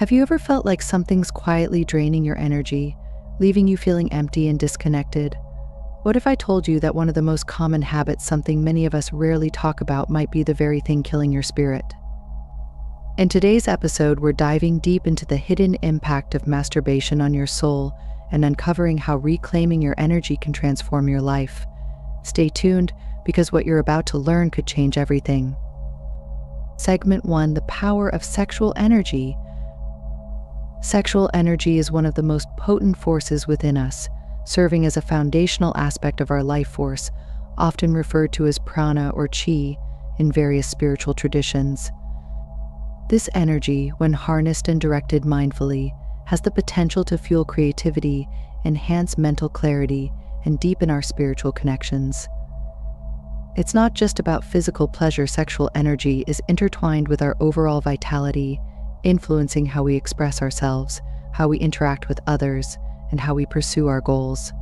Have you ever felt like something's quietly draining your energy, leaving you feeling empty and disconnected? What if I told you that one of the most common habits, something many of us rarely talk about, might be the very thing killing your spirit? In today's episode, we're diving deep into the hidden impact of masturbation on your soul and uncovering how reclaiming your energy can transform your life. Stay tuned, because what you're about to learn could change everything. Segment 1: The Power of Sexual Energy. Sexual energy is one of the most potent forces within us, serving as a foundational aspect of our life force, often referred to as prana or chi in various spiritual traditions. This energy, when harnessed and directed mindfully, has the potential to fuel creativity, enhance mental clarity, and deepen our spiritual connections. It's not just about physical pleasure. Sexual energy is intertwined with our overall vitality, influencing how we express ourselves, how we interact with others, and how we pursue our goals.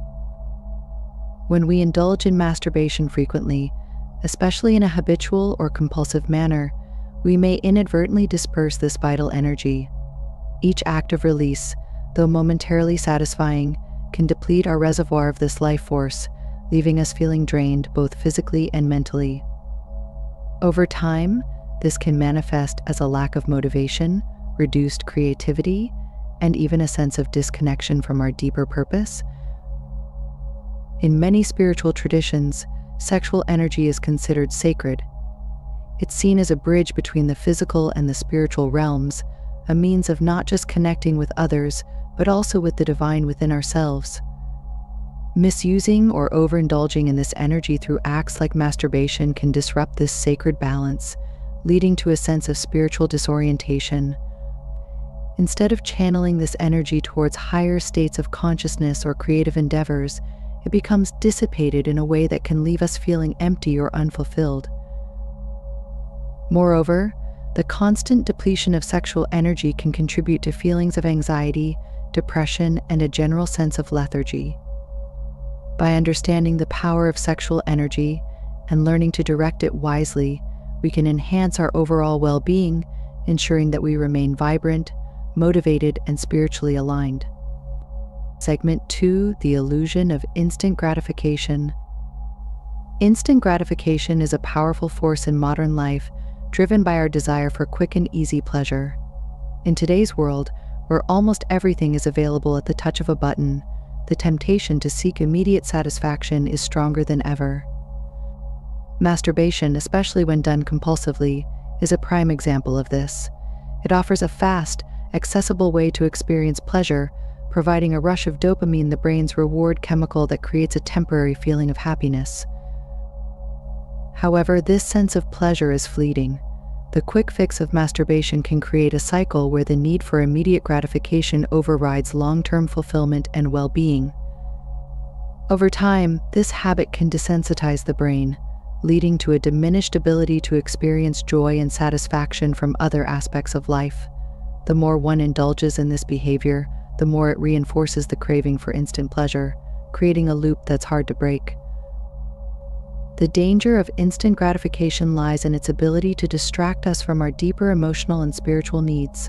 When we indulge in masturbation frequently, especially in a habitual or compulsive manner, we may inadvertently disperse this vital energy. Each act of release, though momentarily satisfying, can deplete our reservoir of this life force, leaving us feeling drained both physically and mentally. Over time, this can manifest as a lack of motivation, reduced creativity, and even a sense of disconnection from our deeper purpose. In many spiritual traditions, sexual energy is considered sacred. It's seen as a bridge between the physical and the spiritual realms, a means of not just connecting with others, but also with the divine within ourselves. Misusing or overindulging in this energy through acts like masturbation can disrupt this sacred balance, leading to a sense of spiritual disorientation. Instead of channeling this energy towards higher states of consciousness or creative endeavors, it becomes dissipated in a way that can leave us feeling empty or unfulfilled. Moreover, the constant depletion of sexual energy can contribute to feelings of anxiety, depression, and a general sense of lethargy. By understanding the power of sexual energy and learning to direct it wisely, we can enhance our overall well-being, ensuring that we remain vibrant, motivated, and spiritually aligned. Segment 2: The Illusion of Instant Gratification. Instant gratification is a powerful force in modern life, driven by our desire for quick and easy pleasure. In today's world, where almost everything is available at the touch of a button, the temptation to seek immediate satisfaction is stronger than ever. Masturbation, especially when done compulsively, is a prime example of this. It offers a fast, accessible way to experience pleasure, providing a rush of dopamine, the brain's reward chemical that creates a temporary feeling of happiness. However, this sense of pleasure is fleeting. The quick fix of masturbation can create a cycle where the need for immediate gratification overrides long-term fulfillment and well-being. Over time, this habit can desensitize the brain, leading to a diminished ability to experience joy and satisfaction from other aspects of life. The more one indulges in this behavior, the more it reinforces the craving for instant pleasure, creating a loop that's hard to break. The danger of instant gratification lies in its ability to distract us from our deeper emotional and spiritual needs.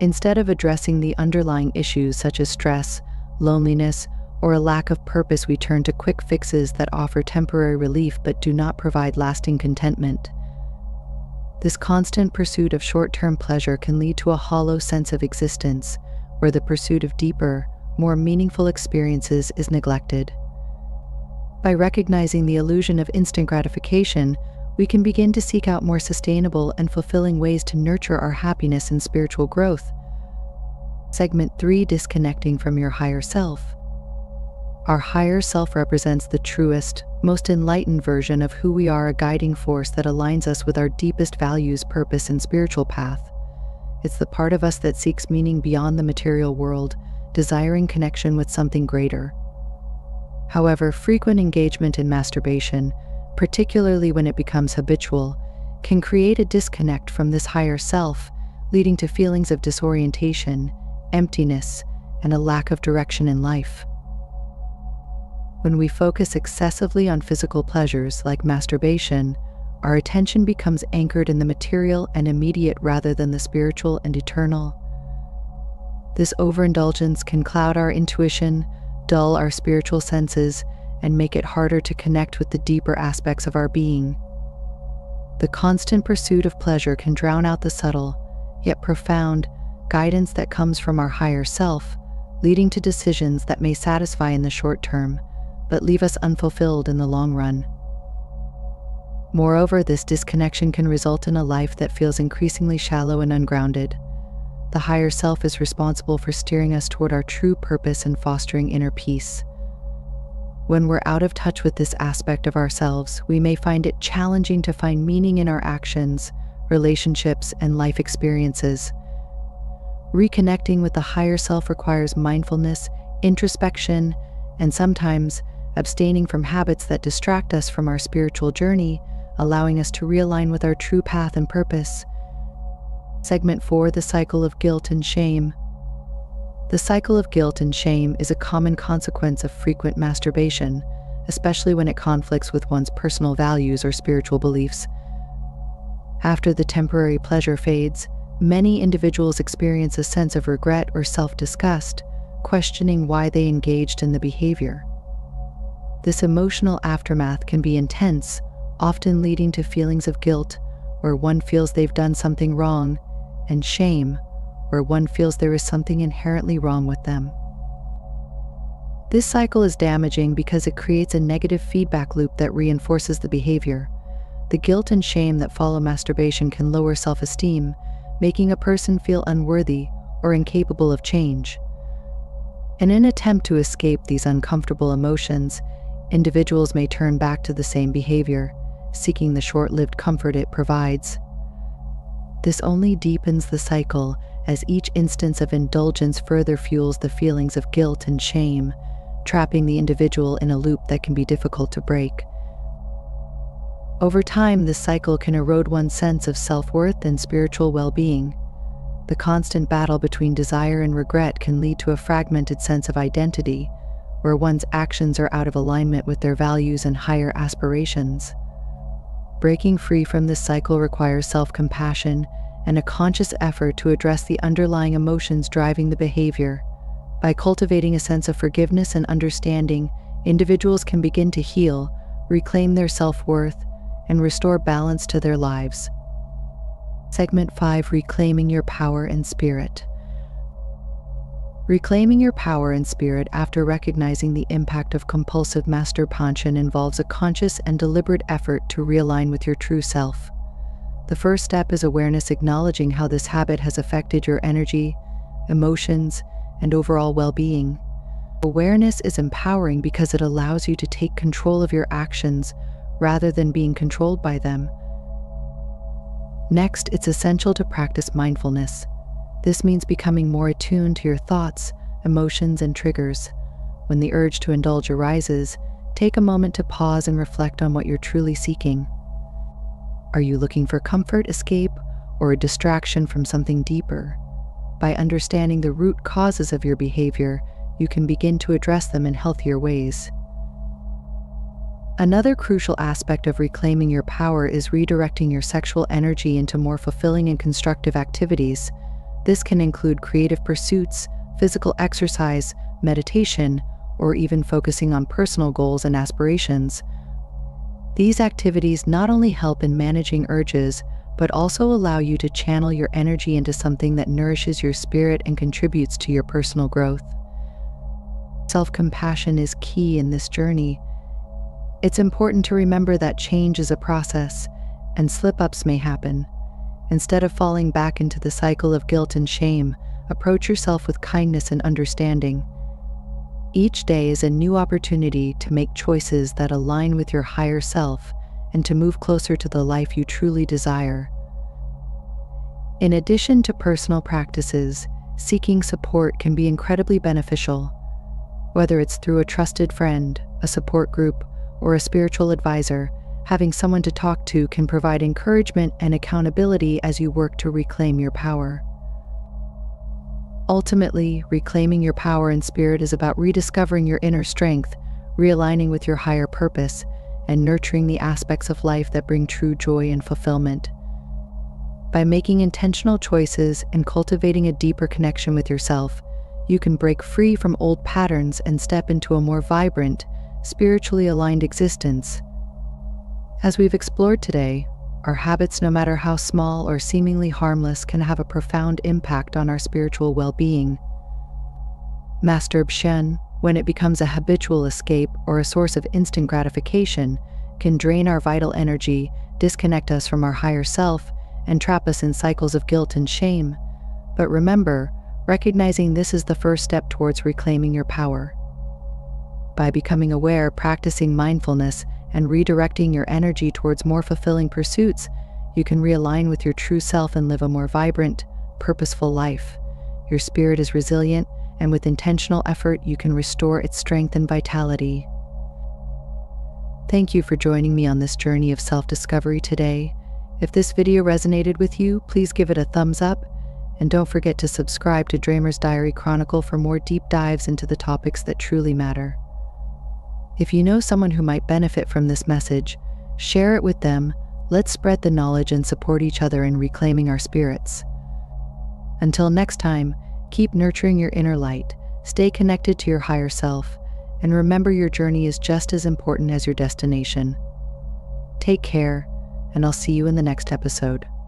Instead of addressing the underlying issues such as stress, loneliness, or a lack of purpose, we turn to quick fixes that offer temporary relief but do not provide lasting contentment. This constant pursuit of short-term pleasure can lead to a hollow sense of existence, where the pursuit of deeper, more meaningful experiences is neglected. By recognizing the illusion of instant gratification, we can begin to seek out more sustainable and fulfilling ways to nurture our happiness and spiritual growth. Segment 3: Disconnecting from your higher self. Our higher self represents the truest, most enlightened version of who we are, a guiding force that aligns us with our deepest values, purpose, and spiritual path. It's the part of us that seeks meaning beyond the material world, desiring connection with something greater. However, frequent engagement in masturbation, particularly when it becomes habitual, can create a disconnect from this higher self, leading to feelings of disorientation, emptiness, and a lack of direction in life. When we focus excessively on physical pleasures like masturbation, our attention becomes anchored in the material and immediate rather than the spiritual and eternal. This overindulgence can cloud our intuition, dull our spiritual senses, and make it harder to connect with the deeper aspects of our being. The constant pursuit of pleasure can drown out the subtle, yet profound, guidance that comes from our higher self, leading to decisions that may satisfy in the short term, but leave us unfulfilled in the long run. Moreover, this disconnection can result in a life that feels increasingly shallow and ungrounded. The higher self is responsible for steering us toward our true purpose and fostering inner peace. When we're out of touch with this aspect of ourselves, we may find it challenging to find meaning in our actions, relationships, and life experiences. Reconnecting with the higher self requires mindfulness, introspection, and sometimes abstaining from habits that distract us from our spiritual journey, allowing us to realign with our true path and purpose. Segment 4: The Cycle of Guilt and Shame. The cycle of guilt and shame is a common consequence of frequent masturbation, especially when it conflicts with one's personal values or spiritual beliefs. After the temporary pleasure fades, many individuals experience a sense of regret or self-disgust, questioning why they engaged in the behavior. This emotional aftermath can be intense, often leading to feelings of guilt, where one feels they've done something wrong, and shame, where one feels there is something inherently wrong with them. This cycle is damaging because it creates a negative feedback loop that reinforces the behavior. The guilt and shame that follow masturbation can lower self-esteem, making a person feel unworthy or incapable of change. In an attempt to escape these uncomfortable emotions, individuals may turn back to the same behavior, seeking the short-lived comfort it provides. This only deepens the cycle, as each instance of indulgence further fuels the feelings of guilt and shame, trapping the individual in a loop that can be difficult to break. Over time, this cycle can erode one's sense of self-worth and spiritual well-being. The constant battle between desire and regret can lead to a fragmented sense of identity, where one's actions are out of alignment with their values and higher aspirations. Breaking free from this cycle requires self-compassion and a conscious effort to address the underlying emotions driving the behavior. By cultivating a sense of forgiveness and understanding, individuals can begin to heal, reclaim their self-worth, and restore balance to their lives. Segment 5: Reclaiming Your Power and Spirit. Reclaiming your power and spirit after recognizing the impact of compulsive masturbation involves a conscious and deliberate effort to realign with your true self. The first step is awareness, acknowledging how this habit has affected your energy, emotions, and overall well-being. Awareness is empowering because it allows you to take control of your actions, rather than being controlled by them. Next, it's essential to practice mindfulness. This means becoming more attuned to your thoughts, emotions, and triggers. When the urge to indulge arises, take a moment to pause and reflect on what you're truly seeking. Are you looking for comfort, escape, or a distraction from something deeper? By understanding the root causes of your behavior, you can begin to address them in healthier ways. Another crucial aspect of reclaiming your power is redirecting your sexual energy into more fulfilling and constructive activities. This can include creative pursuits, physical exercise, meditation, or even focusing on personal goals and aspirations. These activities not only help in managing urges, but also allow you to channel your energy into something that nourishes your spirit and contributes to your personal growth. Self-compassion is key in this journey. It's important to remember that change is a process, and slip-ups may happen. Instead of falling back into the cycle of guilt and shame, approach yourself with kindness and understanding. Each day is a new opportunity to make choices that align with your higher self and to move closer to the life you truly desire. In addition to personal practices, seeking support can be incredibly beneficial. Whether it's through a trusted friend, a support group, or a spiritual advisor, having someone to talk to can provide encouragement and accountability as you work to reclaim your power. Ultimately, reclaiming your power and spirit is about rediscovering your inner strength, realigning with your higher purpose, and nurturing the aspects of life that bring true joy and fulfillment. By making intentional choices and cultivating a deeper connection with yourself, you can break free from old patterns and step into a more vibrant, spiritually aligned existence. As we've explored today, our habits, no matter how small or seemingly harmless, can have a profound impact on our spiritual well-being. Master Shen, when it becomes a habitual escape or a source of instant gratification, can drain our vital energy, disconnect us from our higher self, and trap us in cycles of guilt and shame. But remember, recognizing this is the first step towards reclaiming your power. By becoming aware, practicing mindfulness, and redirecting your energy towards more fulfilling pursuits, you can realign with your true self and live a more vibrant, purposeful life. Your spirit is resilient, and with intentional effort, you can restore its strength and vitality. Thank you for joining me on this journey of self-discovery today. If this video resonated with you, please give it a thumbs up, and don't forget to subscribe to Dreamer's Diary Chronicle for more deep dives into the topics that truly matter. If you know someone who might benefit from this message, share it with them. Let's spread the knowledge and support each other in reclaiming our spirits. Until next time, keep nurturing your inner light, stay connected to your higher self, and remember your journey is just as important as your destination. Take care, and I'll see you in the next episode.